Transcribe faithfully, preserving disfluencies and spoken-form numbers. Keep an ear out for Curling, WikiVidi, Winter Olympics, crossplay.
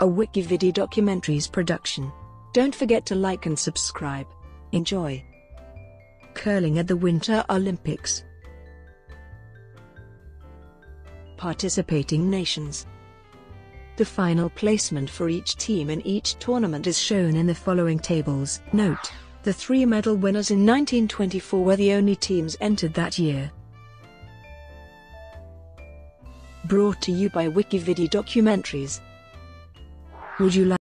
a WikiVidi documentaries production. Don't forget to like and subscribe. Enjoy. Curling at the Winter Olympics. Participating nations. The final placement for each team in each tournament is shown in the following tables. Note, the three medal winners in nineteen twenty-four were the only teams entered that year. Brought to you by WikiVidi Documentaries. Would you like